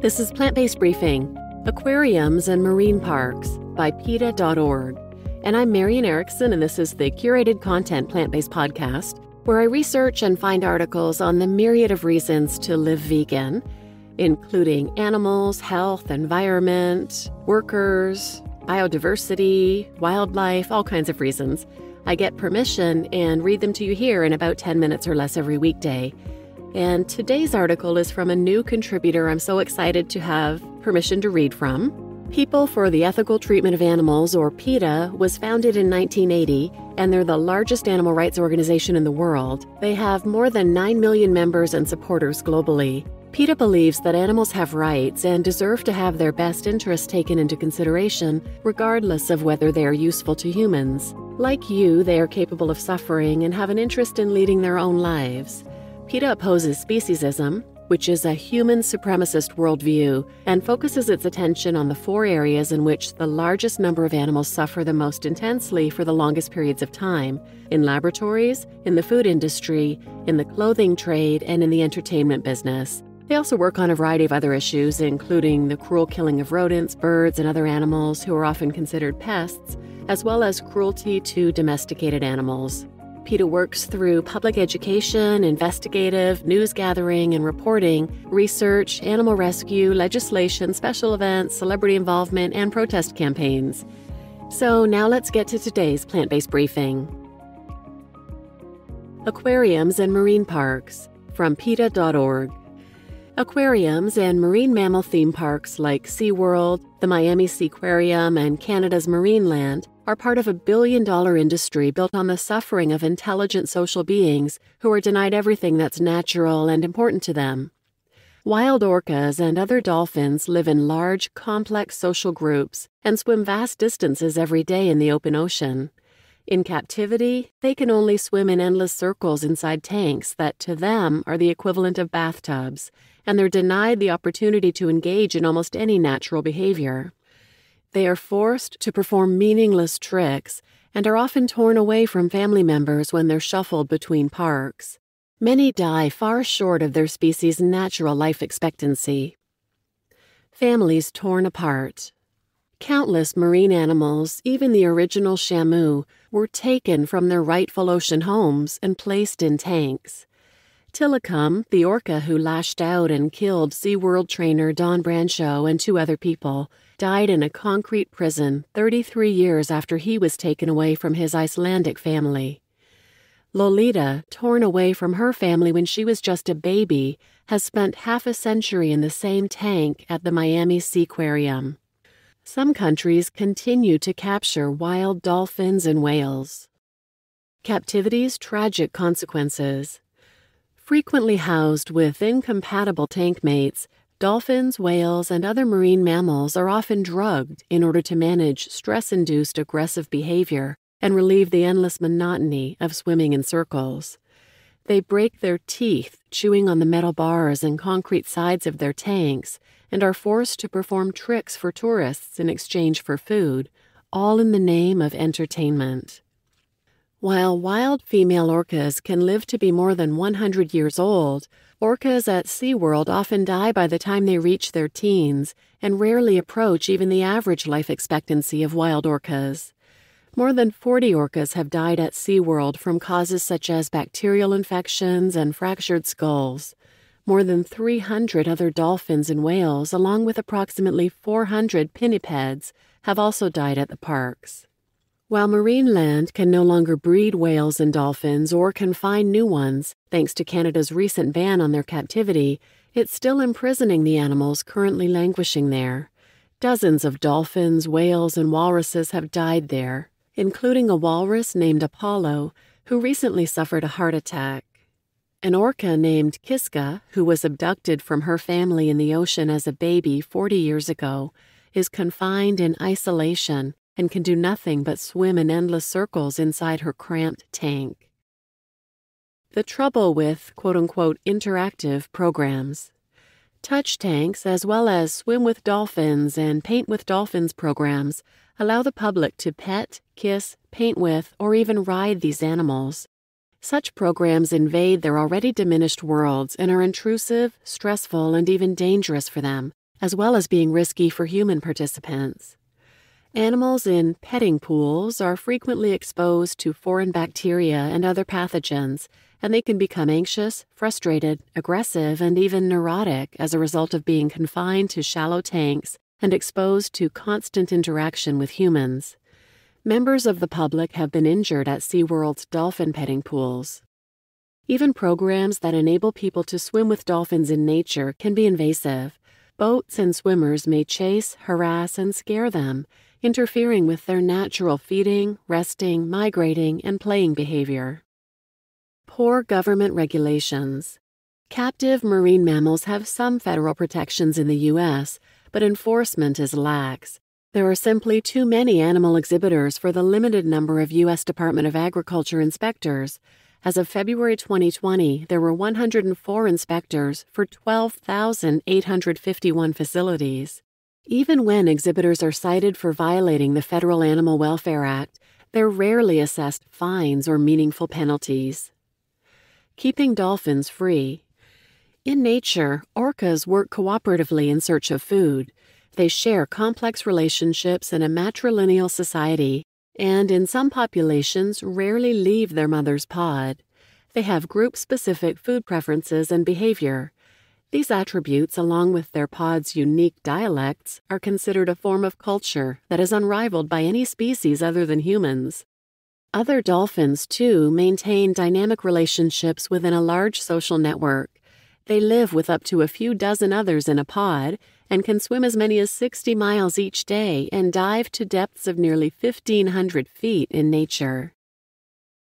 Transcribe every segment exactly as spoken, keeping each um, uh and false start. This is Plant Based Briefing, Aquariums and Marine Parks by PETA dot org. And I'm Marian Erickson, and this is the curated content plant-based podcast where I research and find articles on the myriad of reasons to live vegan, including animals, health, environment, workers, biodiversity, wildlife, all kinds of reasons. I get permission and read them to you here in about ten minutes or less every weekday. And today's article is from a new contributor I'm so excited to have permission to read from. People for the Ethical Treatment of Animals, or PETA, was founded in nineteen eighty, and they're the largest animal rights organization in the world. They have more than nine million members and supporters globally. PETA believes that animals have rights and deserve to have their best interests taken into consideration, regardless of whether they are useful to humans. Like you, they are capable of suffering and have an interest in leading their own lives. PETA opposes speciesism, which is a human supremacist worldview, and focuses its attention on the four areas in which the largest number of animals suffer the most intensely for the longest periods of time: in laboratories, in the food industry, in the clothing trade, and in the entertainment business. They also work on a variety of other issues, including the cruel killing of rodents, birds, and other animals who are often considered pests, as well as cruelty to domesticated animals. PETA works through public education, investigative, news gathering and reporting, research, animal rescue, legislation, special events, celebrity involvement, and protest campaigns. So now let's get to today's plant-based briefing. Aquariums and Marine Parks, from PETA dot org. Aquariums and marine mammal theme parks like SeaWorld, the Miami Seaquarium, and Canada's Marineland are part of a billion-dollar industry built on the suffering of intelligent social beings who are denied everything that's natural and important to them. Wild orcas and other dolphins live in large, complex social groups and swim vast distances every day in the open ocean. In captivity, they can only swim in endless circles inside tanks that, to them, are the equivalent of bathtubs, and they're denied the opportunity to engage in almost any natural behavior. They are forced to perform meaningless tricks and are often torn away from family members when they're shuffled between parks. Many die far short of their species' natural life expectancy. Families torn apart. Countless marine animals, even the original Shamu, were taken from their rightful ocean homes and placed in tanks. Tilikum, the orca who lashed out and killed SeaWorld trainer Don Brancheau and two other people, died in a concrete prison thirty-three years after he was taken away from his Icelandic family. Lolita, torn away from her family when she was just a baby, has spent half a century in the same tank at the Miami Seaquarium. Some countries continue to capture wild dolphins and whales. Captivity's tragic consequences. Frequently housed with incompatible tank mates, dolphins, whales, and other marine mammals are often drugged in order to manage stress-induced aggressive behavior and relieve the endless monotony of swimming in circles. They break their teeth chewing on the metal bars and concrete sides of their tanks and are forced to perform tricks for tourists in exchange for food, all in the name of entertainment. While wild female orcas can live to be more than one hundred years old, orcas at SeaWorld often die by the time they reach their teens and rarely approach even the average life expectancy of wild orcas. More than forty orcas have died at SeaWorld from causes such as bacterial infections and fractured skulls. More than three hundred other dolphins and whales, along with approximately four hundred pinnipeds, have also died at the parks. While Marineland can no longer breed whales and dolphins or confine new ones, thanks to Canada's recent ban on their captivity, it's still imprisoning the animals currently languishing there. Dozens of dolphins, whales, and walruses have died there, including a walrus named Apollo, who recently suffered a heart attack. An orca named Kiska, who was abducted from her family in the ocean as a baby forty years ago, is confined in isolation and can do nothing but swim in endless circles inside her cramped tank. The trouble with quote-unquote interactive programs. Touch tanks, as well as swim with dolphins and paint with dolphins programs, allow the public to pet, kiss, paint with, or even ride these animals. Such programs invade their already diminished worlds and are intrusive, stressful, and even dangerous for them, as well as being risky for human participants. Animals in petting pools are frequently exposed to foreign bacteria and other pathogens, and they can become anxious, frustrated, aggressive, and even neurotic as a result of being confined to shallow tanks and exposed to constant interaction with humans. Members of the public have been injured at SeaWorld's dolphin petting pools. Even programs that enable people to swim with dolphins in nature can be invasive. Boats and swimmers may chase, harass, and scare them, interfering with their natural feeding, resting, migrating, and playing behavior. Poor government regulations. Captive marine mammals have some federal protections in the U S, but enforcement is lax. There are simply too many animal exhibitors for the limited number of U S Department of Agriculture inspectors. As of February twenty twenty, there were one hundred four inspectors for twelve thousand eight hundred fifty-one facilities. Even when exhibitors are cited for violating the Federal Animal Welfare Act, they're rarely assessed fines or meaningful penalties. Keeping dolphins free. In nature, orcas work cooperatively in search of food. They share complex relationships in a matrilineal society, and in some populations rarely leave their mother's pod. They have group-specific food preferences and behavior. These attributes, along with their pod's unique dialects, are considered a form of culture that is unrivaled by any species other than humans. Other dolphins, too, maintain dynamic relationships within a large social network. They live with up to a few dozen others in a pod and can swim as many as sixty miles each day and dive to depths of nearly fifteen hundred feet in nature.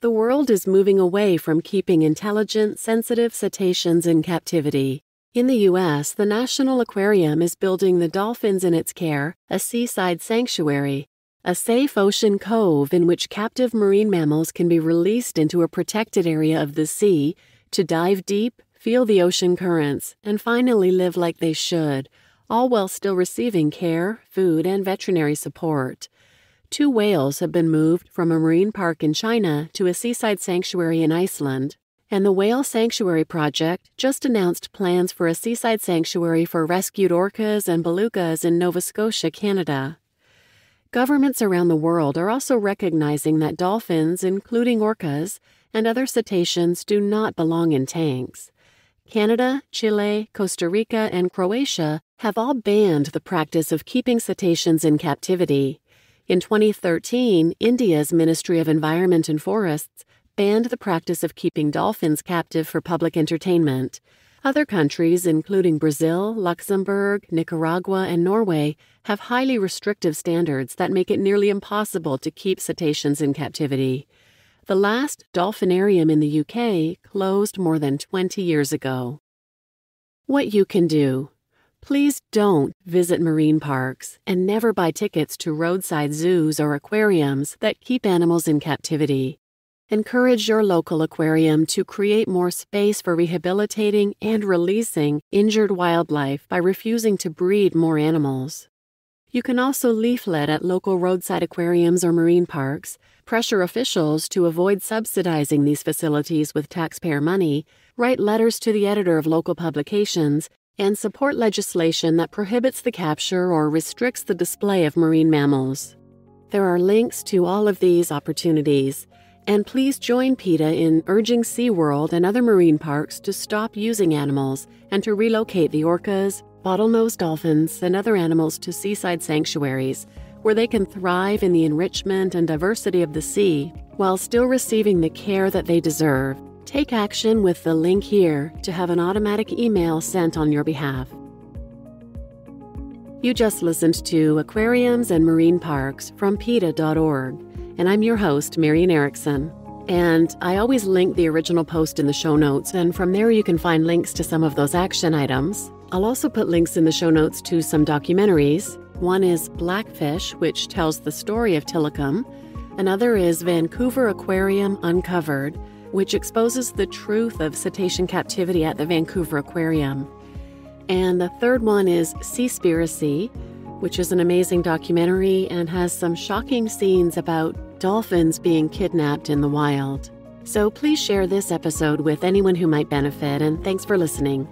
The world is moving away from keeping intelligent, sensitive cetaceans in captivity. In the U S, the National Aquarium is building the Dolphins in Its Care, a seaside sanctuary, a safe ocean cove in which captive marine mammals can be released into a protected area of the sea to dive deep, feel the ocean currents, and finally live like they should, all while still receiving care, food, and veterinary support. Two whales have been moved from a marine park in China to a seaside sanctuary in Iceland, and the Whale Sanctuary Project just announced plans for a seaside sanctuary for rescued orcas and belugas in Nova Scotia, Canada. Governments around the world are also recognizing that dolphins, including orcas, and other cetaceans do not belong in tanks. Canada, Chile, Costa Rica, and Croatia have all banned the practice of keeping cetaceans in captivity. In twenty thirteen, India's Ministry of Environment and Forests banned the practice of keeping dolphins captive for public entertainment. Other countries, including Brazil, Luxembourg, Nicaragua, and Norway, have highly restrictive standards that make it nearly impossible to keep cetaceans in captivity. The last dolphinarium in the U K closed more than twenty years ago. What you can do. Please don't visit marine parks and never buy tickets to roadside zoos or aquariums that keep animals in captivity. Encourage your local aquarium to create more space for rehabilitating and releasing injured wildlife by refusing to breed more animals. You can also leaflet at local roadside aquariums or marine parks, pressure officials to avoid subsidizing these facilities with taxpayer money, write letters to the editor of local publications, and support legislation that prohibits the capture or restricts the display of marine mammals. There are links to all of these opportunities, and please join PETA in urging SeaWorld and other marine parks to stop using animals and to relocate the orcas, bottlenose dolphins, and other animals to seaside sanctuaries, where they can thrive in the enrichment and diversity of the sea while still receiving the care that they deserve. Take action with the link here to have an automatic email sent on your behalf. You just listened to Aquariums and Marine Parks from PETA dot org, and I'm your host, Marian Erickson. And I always link the original post in the show notes, and from there you can find links to some of those action items. I'll also put links in the show notes to some documentaries. One is Blackfish, which tells the story of Tilikum. Another is Vancouver Aquarium Uncovered, which exposes the truth of cetacean captivity at the Vancouver Aquarium. And the third one is Seaspiracy, which is an amazing documentary and has some shocking scenes about dolphins being kidnapped in the wild. So please share this episode with anyone who might benefit, and thanks for listening.